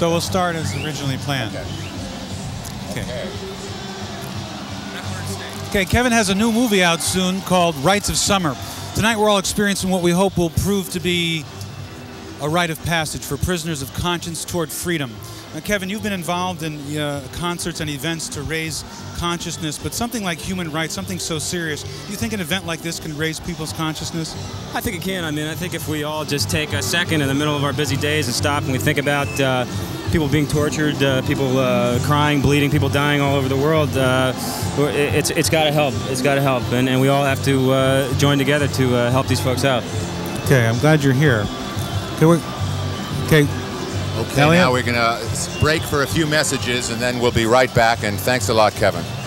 So we'll start as originally planned. Okay, Kevin has a new movie out soon called Rites of Summer. Tonight we're all experiencing what we hope will prove to be a rite of passage for prisoners of conscience toward freedom. Now, Kevin, you've been involved in concerts and events to raise consciousness, but something like human rights, something so serious, do you think an event like this can raise people's consciousness? I think it can. I mean, I think if we all just take a second in the middle of our busy days and stop and we think about people being tortured, people crying, bleeding, people dying all over the world, it's got to help. It's got to help, and we all have to join together to help these folks out. Okay, I'm glad you're here. Okay, now we're going to break for a few messages, and then we'll be right back, and thanks a lot, Kevin.